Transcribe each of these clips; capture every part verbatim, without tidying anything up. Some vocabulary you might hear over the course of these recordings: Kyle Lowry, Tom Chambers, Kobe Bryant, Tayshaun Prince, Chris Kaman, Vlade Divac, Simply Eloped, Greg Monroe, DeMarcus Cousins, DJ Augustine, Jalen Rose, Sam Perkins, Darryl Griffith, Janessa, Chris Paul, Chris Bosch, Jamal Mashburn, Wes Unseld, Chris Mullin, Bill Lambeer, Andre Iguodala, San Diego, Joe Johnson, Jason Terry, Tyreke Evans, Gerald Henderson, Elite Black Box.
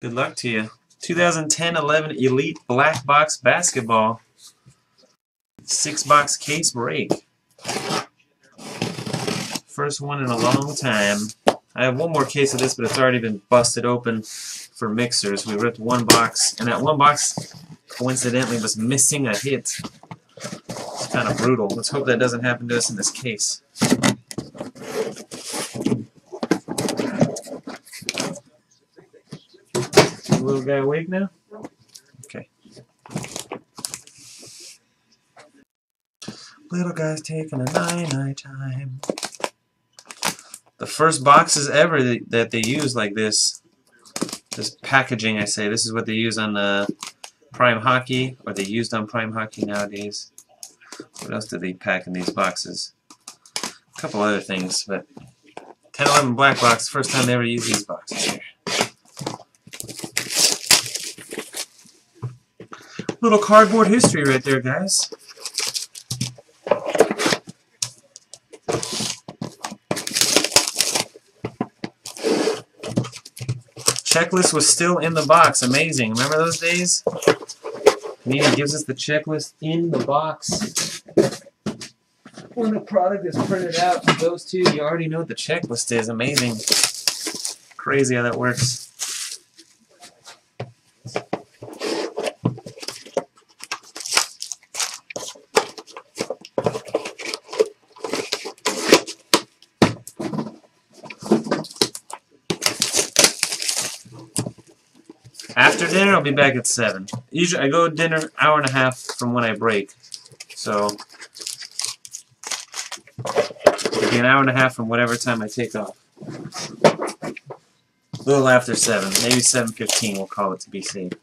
Good luck to you. twenty ten eleven Elite Black Box Basketball. Six-box case break. First one in a long time. I have one more case of this, but it's already been busted open for mixers. We ripped one box, and that one box coincidentally was missing a hit. It's kind of brutal. Let's hope that doesn't happen to us in this case. Is the little guy awake now? Okay. Little guy's taking a nine-night time. The first boxes ever that they use like this, this packaging, I say, this is what they use on uh, Prime Hockey, or they used on Prime Hockey nowadays. What else did they pack in these boxes? A couple other things, but ten eleven Black Box, first time they ever used these boxes here. Little cardboard history right there, guys. Checklist was still in the box. Amazing. Remember those days? Nina gives us the checklist in the box. When the product is printed out, those two, you already know what the checklist is. Amazing. Crazy how that works. After dinner, I'll be back at seven. Usually, I go to dinner an hour and a half from when I break. So, it'll be an hour and a half from whatever time I take off. A little after seven. Maybe seven fifteen, we'll call it to be safe.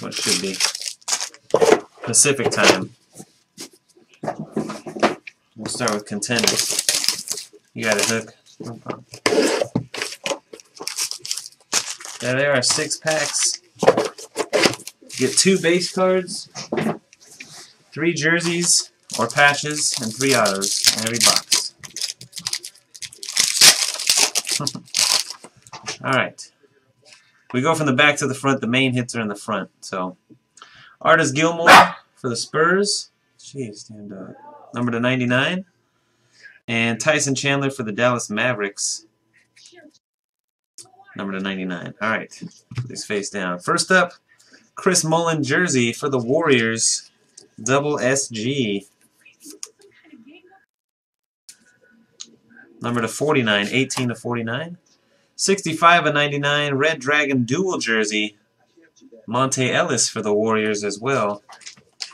What should be Pacific time. We'll start with contenders. You got a hook? No problem. Yeah, there are six packs. You get two base cards, three jerseys or patches, and three autos in every box. Alright. We go from the back to the front. The main hits are in the front. So, Artis Gilmore for the Spurs. Jeez, damn dog. Number to ninety-nine. And Tyson Chandler for the Dallas Mavericks. Number to ninety-nine. All right. Put these face down. First up, Chris Mullin jersey for the Warriors. Double S G. Number to forty-nine. eighteen to forty-nine. sixty-five of ninety-nine. Red Dragon dual jersey. Monte Ellis for the Warriors as well.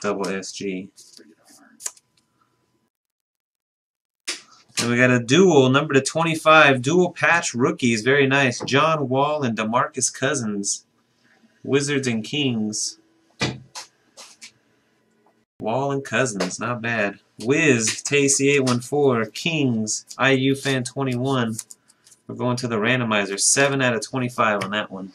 Double S G. And we got a dual, number to twenty-five, dual patch rookies. Very nice. John Wall and DeMarcus Cousins. Wizards and Kings. Wall and Cousins. Not bad. Wiz, Tacy eight one four, Kings, I U Fan twenty-one. We're going to the randomizer. seven out of twenty-five on that one.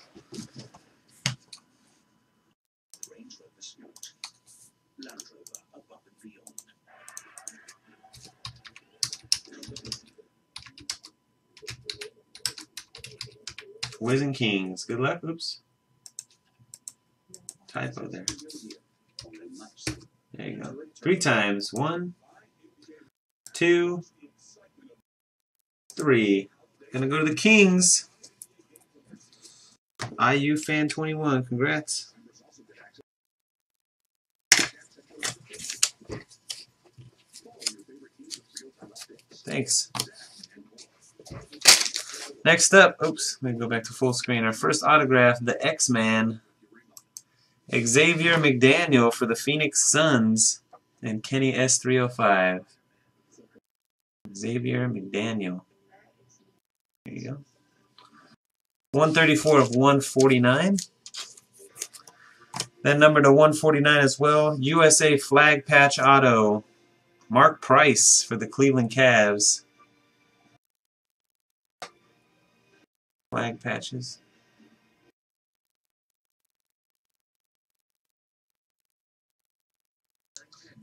Wiz and Kings. Good luck. Oops. Typo there. There you go. Three times. One, two, three. Gonna go to the Kings. I U Fan twenty-one. Congrats. Thanks. Next up, oops, let me go back to full screen. Our first autograph, the X-Man, Xavier McDaniel for the Phoenix Suns, and Kenny S three oh five. Xavier McDaniel. There you go. one thirty-four of one forty-nine. Then number to one forty-nine as well, U S A Flag Patch Auto, Mark Price for the Cleveland Cavs. Flag patches.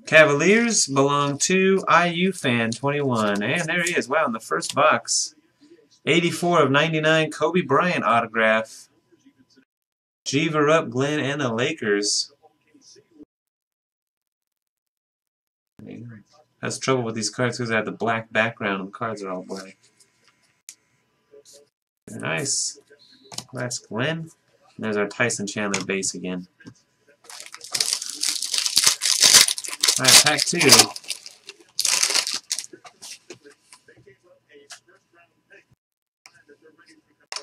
Cavaliers belong to I U Fan twenty-one. And there he is. Wow, in the first box. eighty-four of ninety-nine Kobe Bryant autograph. Jeever up, Glenn, and the Lakers. That's trouble with these cards because I have the black background and the cards are all black. Nice. That's Glenn. And there's our Tyson Chandler base again. Alright, pack two.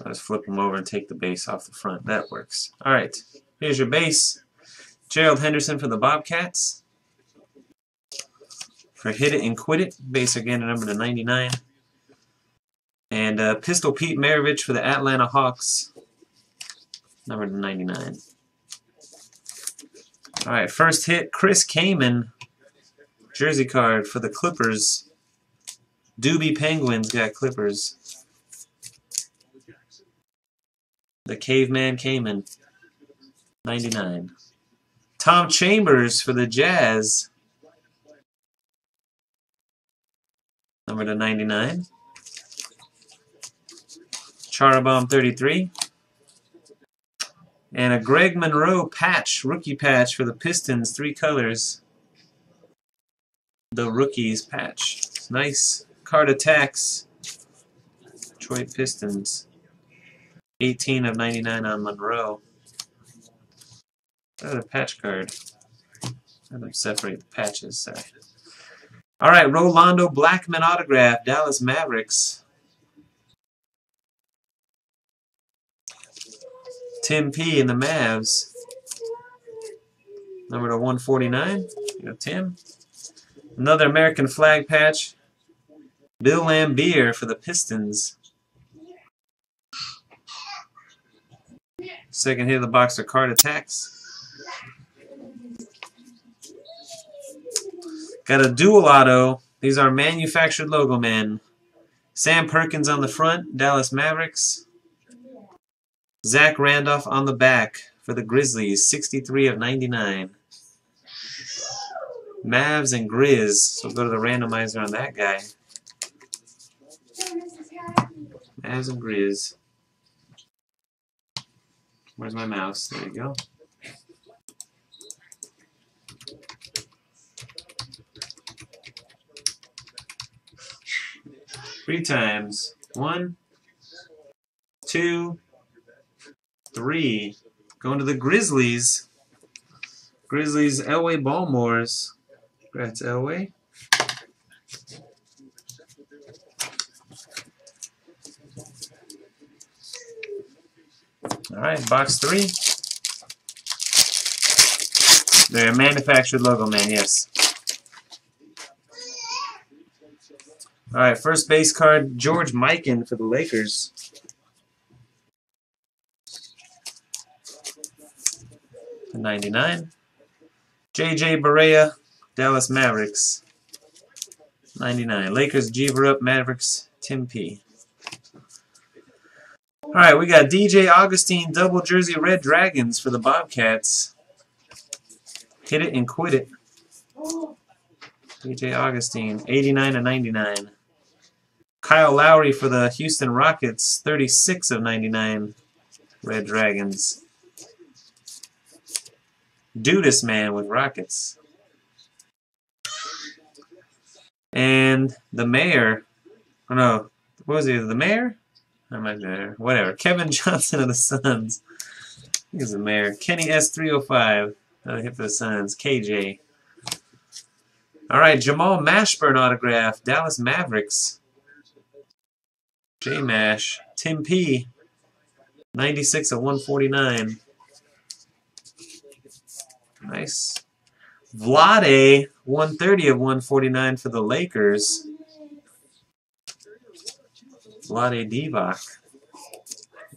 I'll just flip them over and take the base off the front. That works. Alright, here's your base. Gerald Henderson for the Bobcats. For Hit It and Quit It, base again at number to ninety-nine. And uh, Pistol Pete Maravich for the Atlanta Hawks, number to ninety-nine. Alright, first hit, Chris Kaman, jersey card for the Clippers. Doobie Penguins got Clippers. The Caveman Kaman, ninety-nine. Tom Chambers for the Jazz, number to ninety-nine. Charabomb thirty-three. And a Greg Monroe patch, rookie patch for the Pistons, three colors. The Rookies patch. Nice card attacks. Detroit Pistons. eighteen of ninety-nine on Monroe. That's a patch card. I'm going to separate the patches, sorry. Alright, Rolando Blackman autograph, Dallas Mavericks. Tim P. in the Mavs. Number to one forty-nine. You know, Tim. Another American flag patch. Bill Lambeer for the Pistons. Second hit of the box are card attacks. Got a dual auto. These are manufactured logo men. Sam Perkins on the front, Dallas Mavericks. Zach Randolph on the back for the Grizzlies, sixty-three of ninety-nine. Mavs and Grizz, so go to the randomizer on that guy. Mavs and Grizz. Where's my mouse? There you go. Three times. One, two, three. Going to the Grizzlies. Grizzlies, Elway Ballmores. Congrats, Elway. Alright, box three. They're a manufactured logo man, yes. Alright, first base card, George Mikan for the Lakers. ninety-nine. J J Barea, Dallas Mavericks. ninety-nine. Lakers, Jeever up, Mavericks, Tim P. Alright, we got D J Augustine, double jersey Red Dragons for the Bobcats. Hit It and Quit It. D J Augustine, eighty-nine of ninety-nine. Kyle Lowry for the Houston Rockets, thirty-six of ninety-nine. Red Dragons. Dudas Man with Rockets. And the Mayor, oh no, what was he, the Mayor? Or my Mayor, whatever. Kevin Johnson of the Suns. He's the Mayor. Kenny S three oh five, another hit for the Suns. K J. Alright, Jamal Mashburn autograph, Dallas Mavericks. J Mash. Tim P. ninety-six of one forty-nine. Nice. Vlade, one thirty of one forty-nine for the Lakers. Vlade Divac.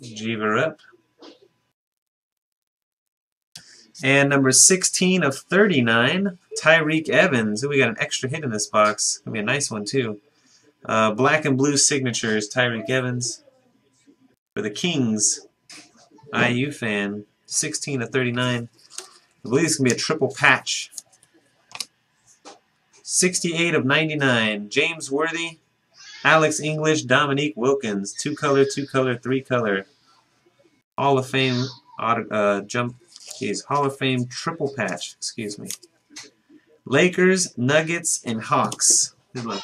Jeever up. And number sixteen of thirty-nine, Tyreke Evans. Ooh, we got an extra hit in this box. Gonna be a nice one, too. Uh, black and blue signatures, Tyreke Evans. For the Kings, I U fan, sixteen of thirty-nine. I believe it's going to be a triple patch. sixty-eight of ninety-nine. James Worthy, Alex English, Dominique Wilkins, two color, two color, three color. Hall of Fame uh, jump, geez, Hall of Fame triple patch, excuse me. Lakers, Nuggets, and Hawks. Good luck.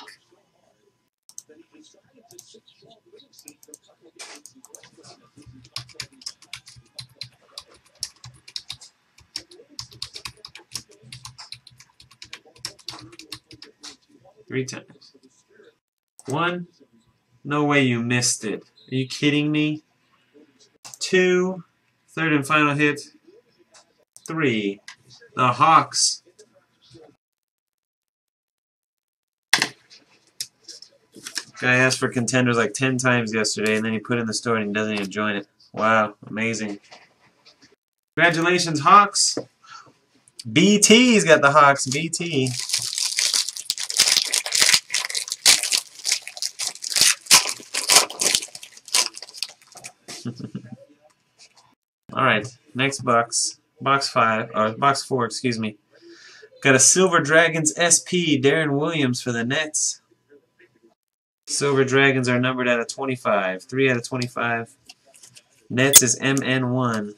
Three times. One. No way you missed it. Are you kidding me? Two. Third and final hit. Three. The Hawks. Guy asked for contenders like ten times yesterday, and then he put in the store and he doesn't even join it. Wow. Amazing. Congratulations, Hawks. B T's got the Hawks. B T. Alright, next box. Box five, or box four, excuse me. Got a Silver Dragons S P, Darren Williams for the Nets. Silver Dragons are numbered out of twenty-five. three out of twenty-five. Nets is M N one.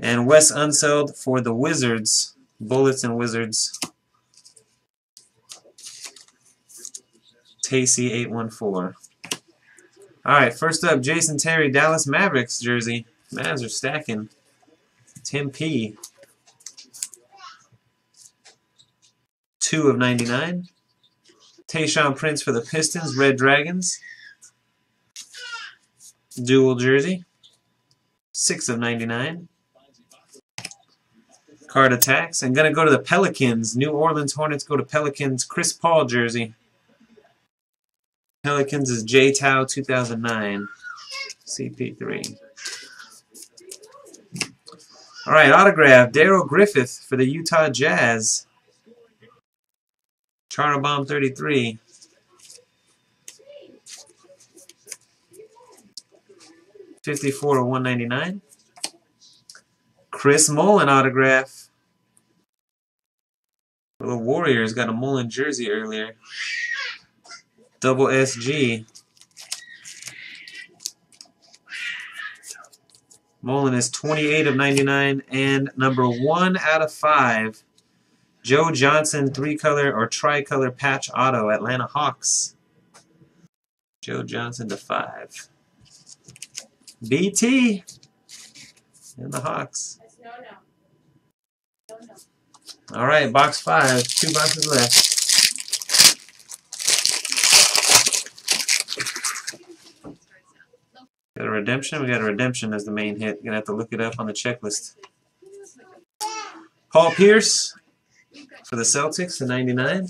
And Wes Unseld for the Wizards. Bullets and Wizards. Tacey eight one four. Alright, first up, Jason Terry, Dallas Mavericks jersey. Mavs are stacking. Tim P. two of ninety-nine. Tayshaun Prince for the Pistons, Red Dragons. Dual jersey. six of ninety-nine. Card attacks. I'm going to go to the Pelicans. New Orleans Hornets go to Pelicans. Chris Paul jersey. Pelicans is J-Tow two thousand nine, C P three. All right, autograph, Darryl Griffith for the Utah Jazz. Charlebomb thirty-three. fifty-four of one ninety-nine. Chris Mullin autograph. Well, the Warriors got a Mullin jersey earlier. Double S G. Mullin is twenty-eight of ninety-nine and number one out of five. Joe Johnson three-color or tri-color patch auto, Atlanta Hawks. Joe Johnson to five. B T and the Hawks. No, no. No, no. All right, box five. Two boxes left. Got a redemption. We got a redemption as the main hit. Gonna have to look it up on the checklist. Paul Pierce for the Celtics in ninety-nine.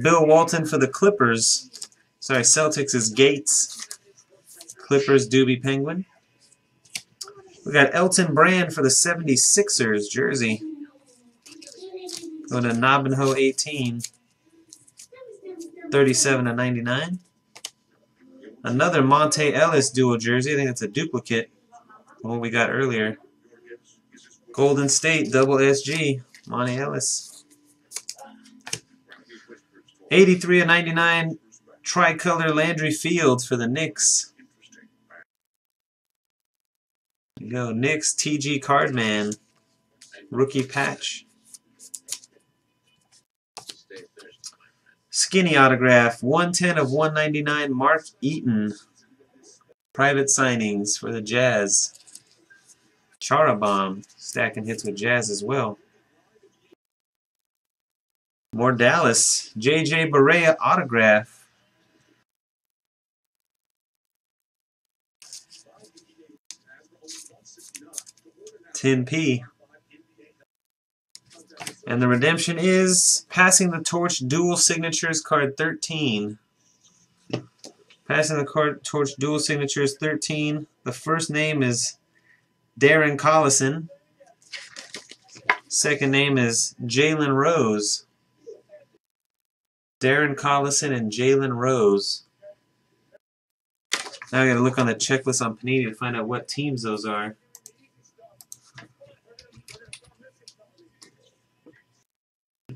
Bill Walton for the Clippers. Sorry, Celtics is Gates. Clippers, Doobie Penguin. We got Elton Brand for the seventy-sixers jersey. Go to Nobinho eighteen. thirty-seven of ninety-nine. Another Monte Ellis dual jersey. I think that's a duplicate of what we got earlier. Golden State, double S G, Monte Ellis. eighty-three of ninety-nine, tricolor Landry Fields for the Knicks. There you go, Knicks, T G Cardman, rookie patch. Skinny autograph, one ten of one ninety-nine, Mark Eaton. Private signings for the Jazz. Charabomb, stacking hits with Jazz as well. More Dallas, J J Barea autograph. Tim P. And the redemption is Passing the Torch Dual Signatures, card thirteen. Passing the card, Torch Dual Signatures, thirteen. The first name is Darren Collison. Second name is Jalen Rose. Darren Collison and Jalen Rose. Now I gotta look on the checklist on Panini to find out what teams those are.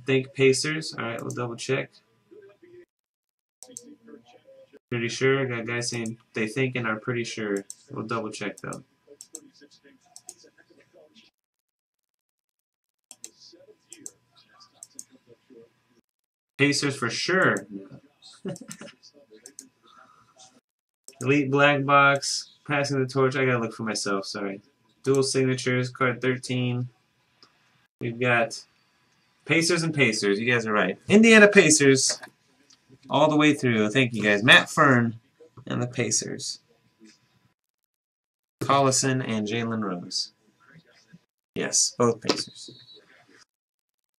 think Pacers. All right, we'll double check. Pretty sure. Got guys saying they think and are pretty sure. We'll double check though. Pacers for sure. Elite Black Box, passing the torch. I gotta look for myself, sorry. Dual signatures, card thirteen. We've got Pacers and Pacers. You guys are right. Indiana Pacers all the way through. Thank you guys. Matt Fern and the Pacers. Collison and Jalen Rose. Yes, both Pacers.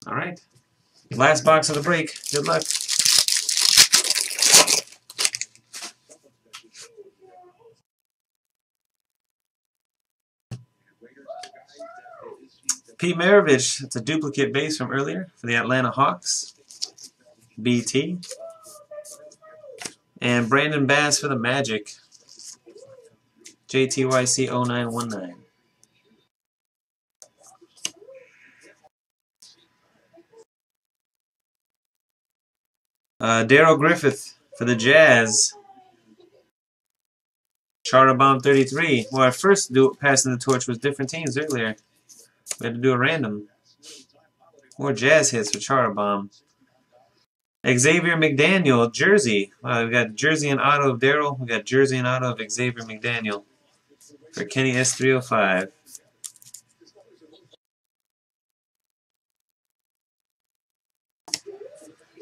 All right. Last box of the break. Good luck. P. Maravich, that's a duplicate base from earlier for the Atlanta Hawks. B T. And Brandon Bass for the Magic. J T Y C zero nine one nine. Uh, Darryl Griffith for the Jazz. Charabomb thirty-three. Well, our first do passing the torch was different teams earlier. We had to do a random. More Jazz hits for Charabomb. Xavier McDaniel, jersey. Wow, we've got jersey and auto of Darryl. We've got jersey and auto of Xavier McDaniel for Kenny S three oh five.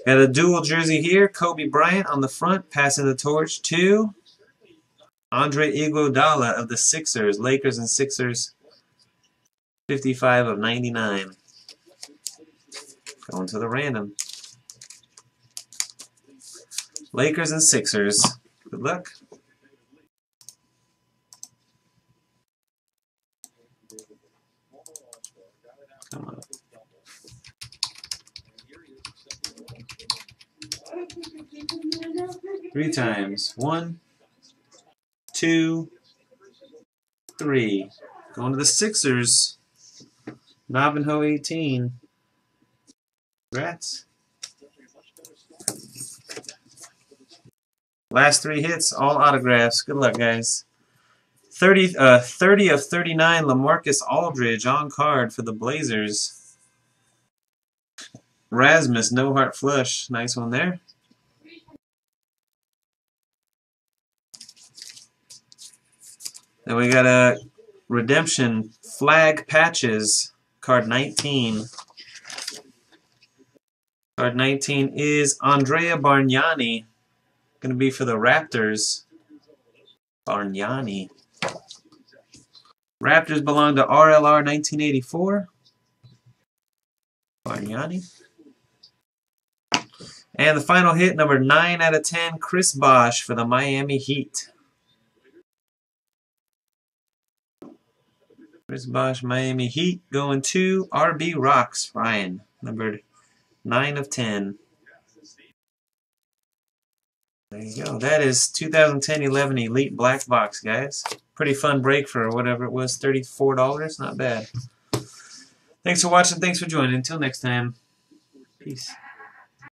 Got a dual jersey here, Kobe Bryant on the front, passing the torch to Andre Iguodala of the Sixers, Lakers and Sixers, fifty-five of ninety-nine. Going to the random. Lakers and Sixers. Good luck. Come on. Three times. One, two, three. Going to the Sixers. Navajo eighteen. Congrats. Last three hits, all autographs. Good luck, guys. thirty, uh, thirty of thirty-nine, LaMarcus Aldridge on card for the Blazers. Rasmus, no heart flush. Nice one there. Then we got a redemption flag patches card nineteen. Card nineteen is Andrea Bargnani, going to be for the Raptors. Bargnani. Raptors belong to R L R nineteen eighty-four. Bargnani. And the final hit, number nine out of ten, Chris Bosch for the Miami Heat. Chris Bosch, Miami Heat, going to R B Rocks, Ryan, numbered nine of ten. There you go. That is two thousand ten eleven Elite Black Box, guys. Pretty fun break for whatever it was, thirty-four dollars. Not bad. Thanks for watching. Thanks for joining. Until next time. Peace.